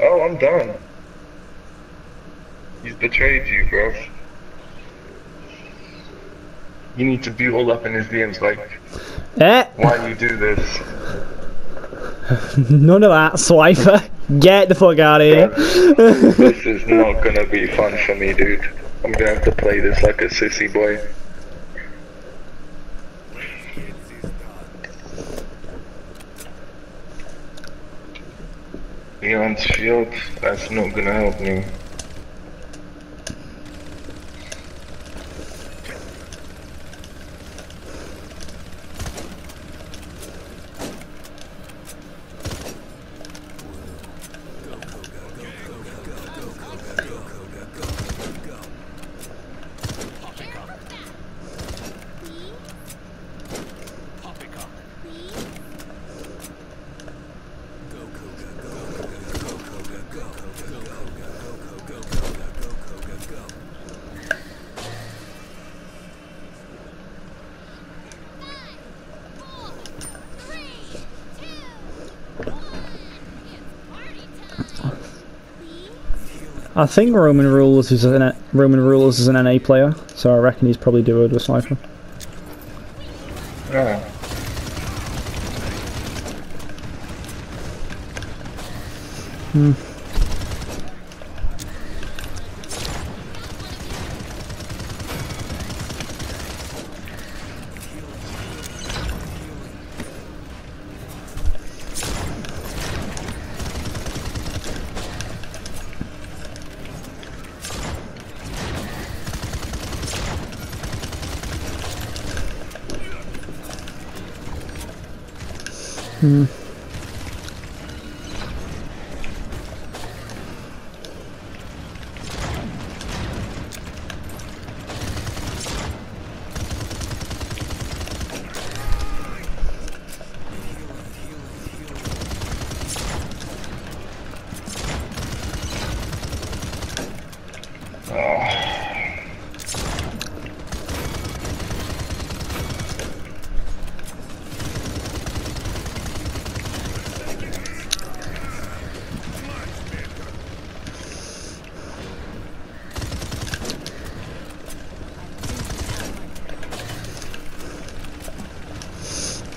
Oh, I'm done. He's betrayed you, bro. You need to be holed up in his DMs like, why you do this? None of that, Swiper. Get the fuck out of here. This is not gonna be fun for me, dude. I'm gonna have to play this like a sissy boy. Leon's shield, that's not gonna help me. I think Roman Rulers is an NA player, so I reckon he's probably duoed with Sniper. Yeah. Hmm. Hmm.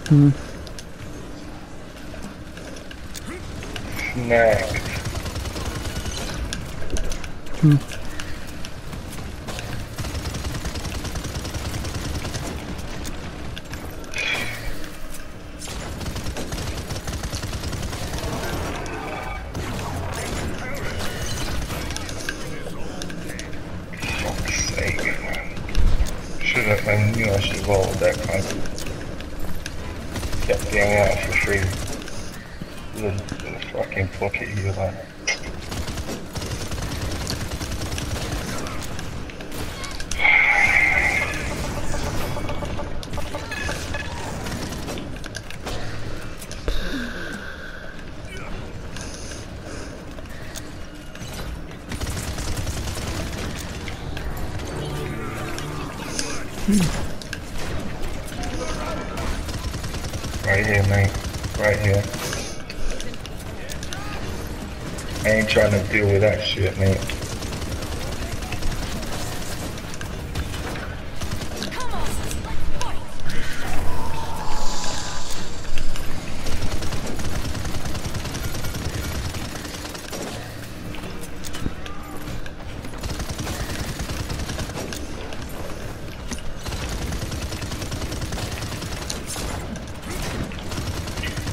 Hmm. Snack. Hmm. Fuck's sake, man. I knew I should roll with that kind. Kept getting out for free. The fucking pocket you like. Hmm. Right here, mate. Right here. I ain't trying to deal with that shit, mate.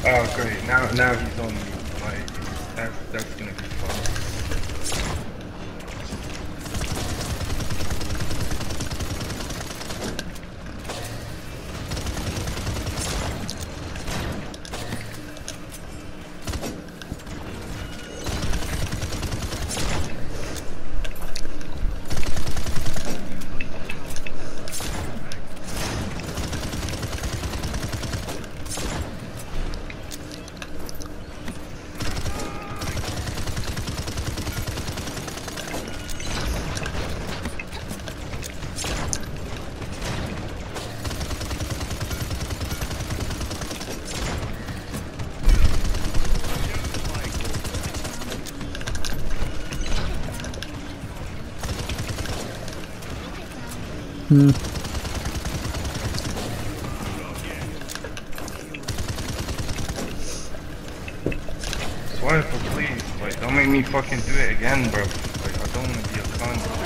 Oh great, now he's on me, like, that's gonna be Swiper, please. Like, don't make me fucking do it again, bro. Like, I don't want to be a cunt.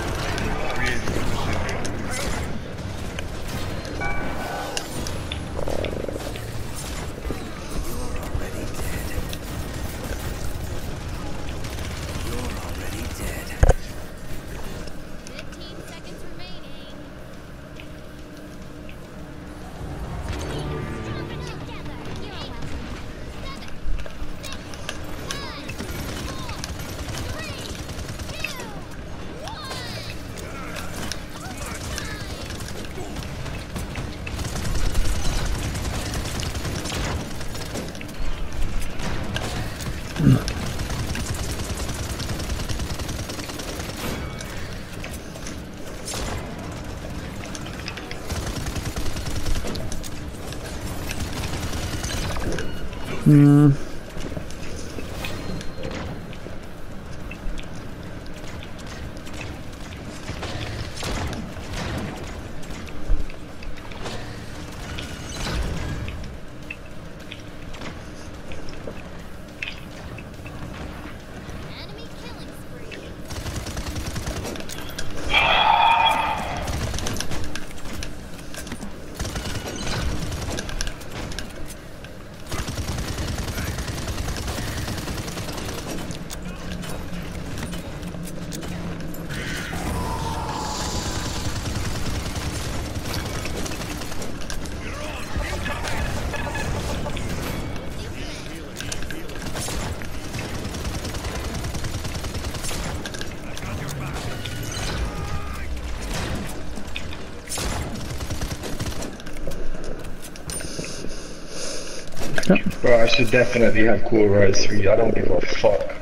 Bro, I should definitely have cool rise 3. I don't give a fuck.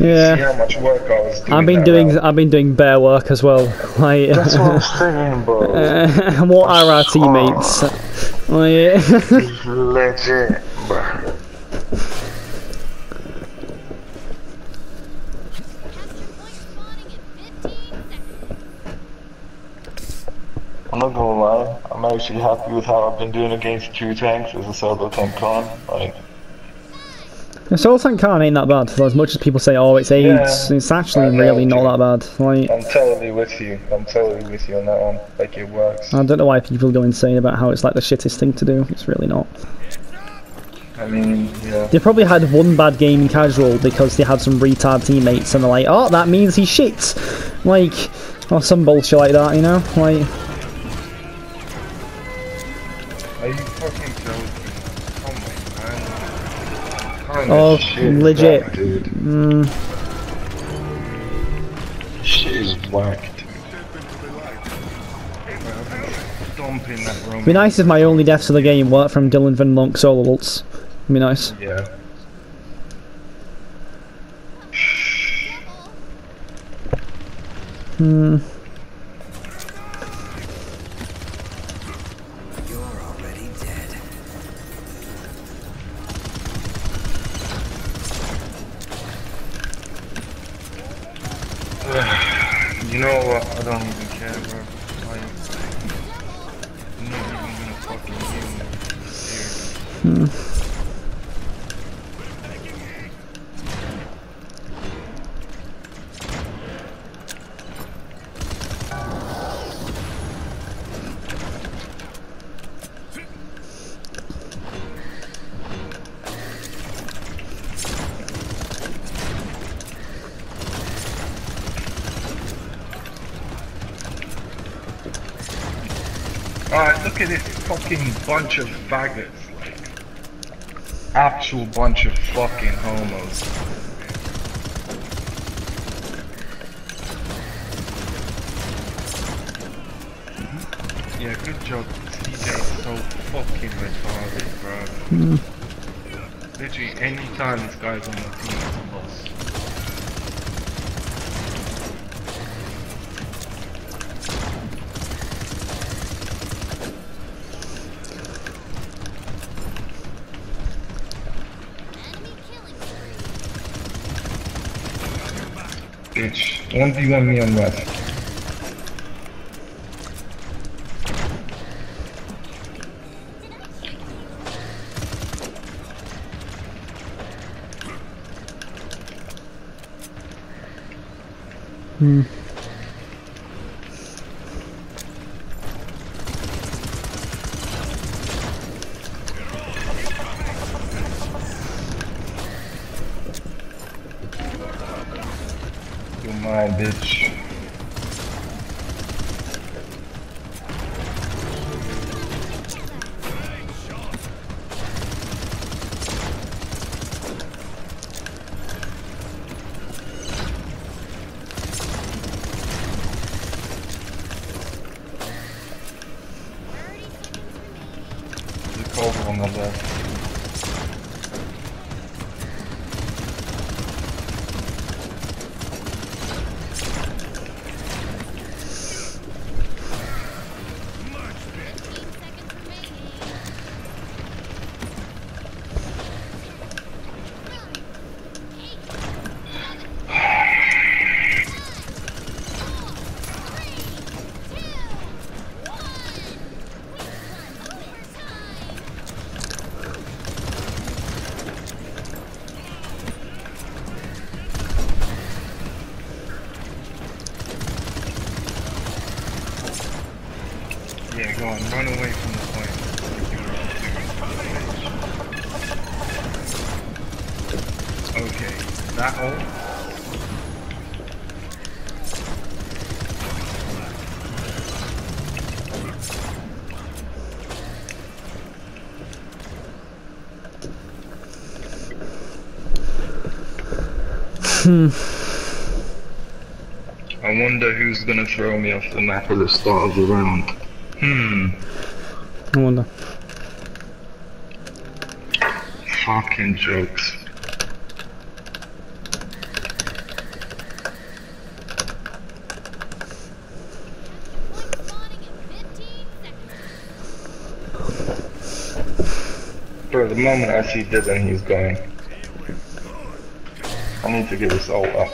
Yeah. See how much work I was doing. I've been doing bear work as well. Like, that's what I'm saying, bro. What are our teammates? Oh, yeah. It's legit, bro. I'm not gonna lie, I'm actually happy with how I've been doing against two tanks as a solo tank con. Like, the solo tank con ain't that bad. As much as people say, oh, it's AIDS, yeah, it's actually really not that bad. Like, I'm totally with you. I'm totally with you on that one. Like, it works. I don't know why people go insane about how it's like the shittest thing to do. It's really not. I mean, yeah. They probably had one bad game in casual because they had some retard teammates and they're like, oh, that means he's shit. Like, or some bullshit like that, you know? Like. Oh, legit. Black, dude. Shit is whacked. It'd be nice if my only deaths of the game weren't from Dylan Van Lunk solo ults. It'd be nice. Yeah. You know what? I don't even care, bro. I'm not even gonna fucking hear Alright, look at this fucking bunch of faggots, like, actual bunch of fucking homos. Yeah, good job, TJ, so fucking retarded, bro. Literally, any time this guy's on the team, it's a boss. Bitch, 1v1 me on left. Hmm. You're mine, bitch. Hmm. I wonder who's gonna throw me off the map at the start of the round. Hmm. I wonder. Fucking jokes. Bro, the moment I see Dip and he's going. I need to get this ult up.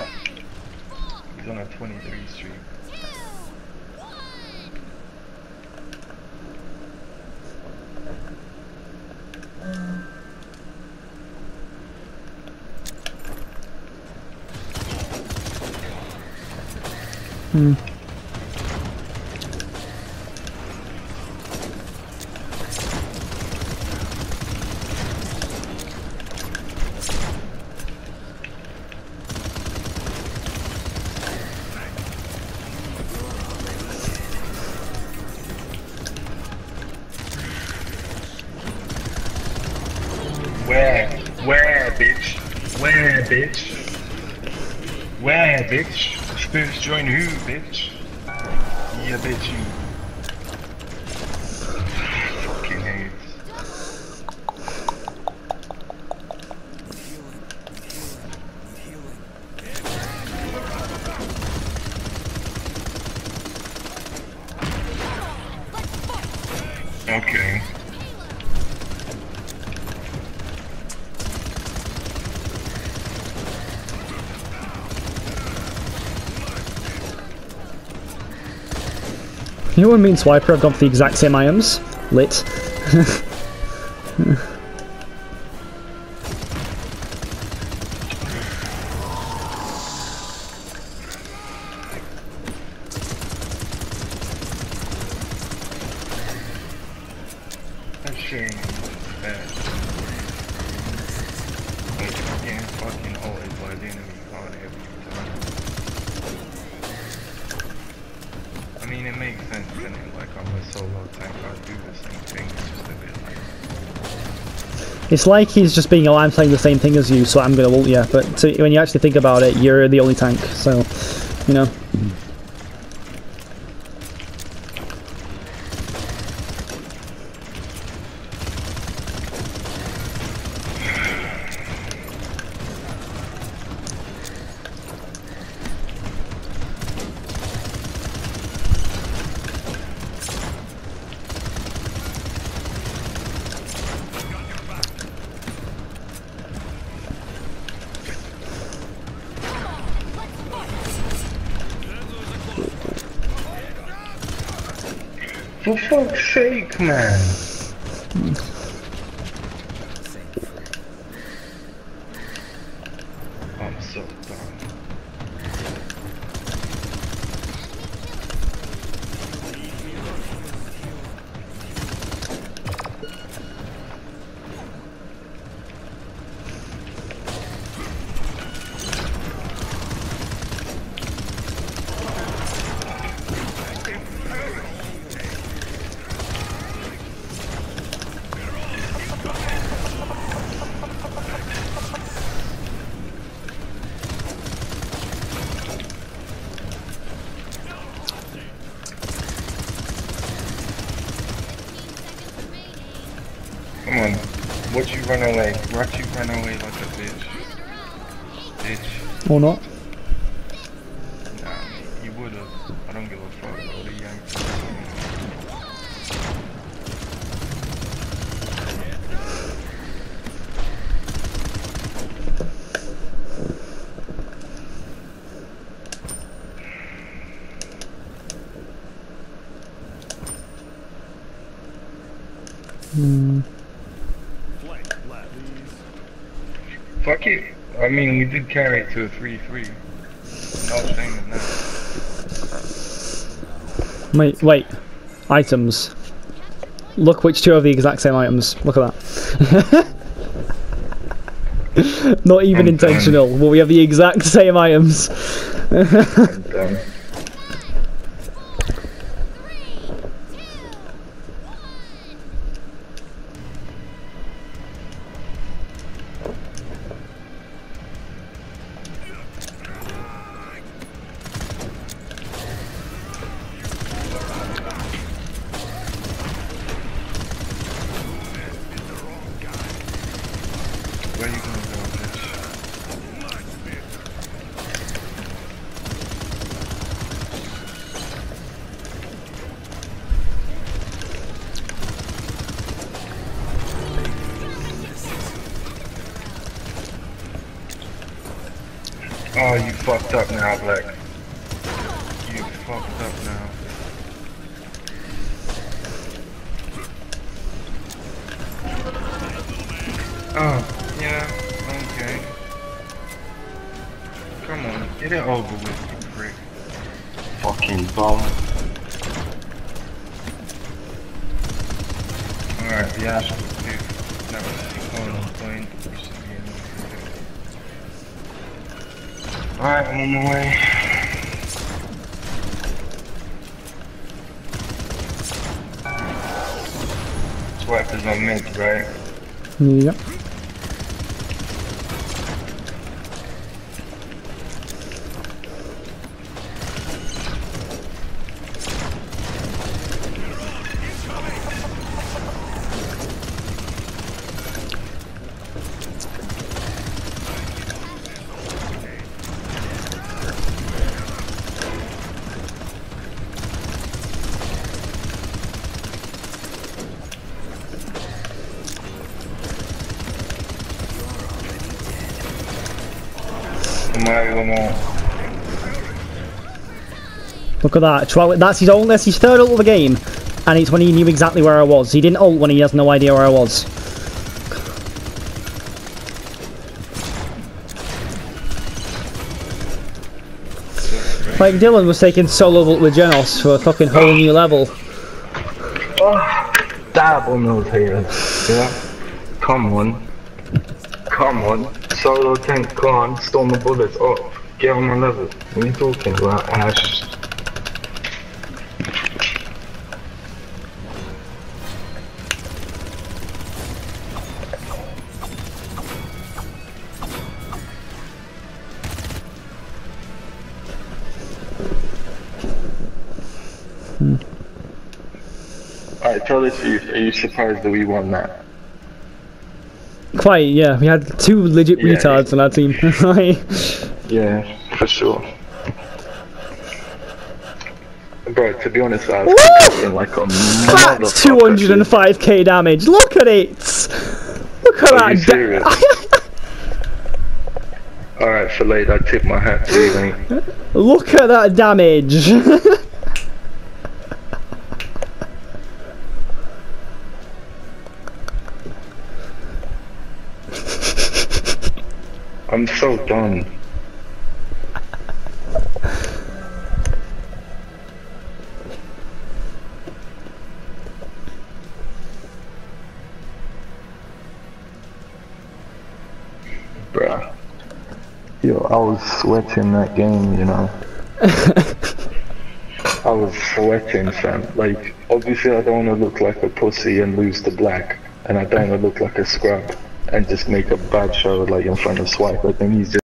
He's on a 23 streak. Hmm. Who's join who, bitch? Yeah, bitch, you. Fucking hate it. Okay. You know what I mean, Swiper? I've gone for the exact same items. Lit. It's like he's just being, oh, I'm playing the same thing as you, so I'm gonna ult you. But to, when you actually think about it, you're the only tank, so, you know. For fuck's sake, man! I'm so dumb. Watch you run away. Watch you run away like a bitch. Bitch. Or not. Nah, you would've. I don't give a fuck. What a young Fuck it. I mean, we did carry it to a 3-3. No shame in that. Mate, wait. Items. Look which two have the exact same items. Look at that. Not even intentional, but we have the exact same items. I'm done. Oh, you fucked up now, Black. You fucked up now. Oh, yeah, okay. Come on, get it over with, you prick. Fucking bum. Alright, yeah, dude, that was the point. You should be in there. Alright, I'm on the way. Swiper's on mid, right? Yep. Look at that. That's his ult. That's his third ult of the game. And it's when he knew exactly where I was. He didn't ult when he has no idea where I was. Like Dylan was taking solo ult with Genos for a fucking whole new level. Oh, double nose here. Yeah. Come on. Come on. Solo tank, go on, storm the bullets up. Oh, get on my level. What are you talking about, Ash? Alright, tell us, are you surprised that we won that? Quite, yeah. We had two legit retards on our team. Yeah, for sure. Bro, to be honest, I was fucking like a motherfucker. That's 205k damage. Look at it. Look at that. Are you serious? Alright, Felade, I tip my hat to you, mate. Look at that damage. I'm so done. Bruh. Yo, I was sweating that game, you know. I was sweating, fam. Like, obviously I don't want to look like a pussy and lose to Black. And I don't want to look like a scrub and just make a bad show like in front of Swiper, then he's just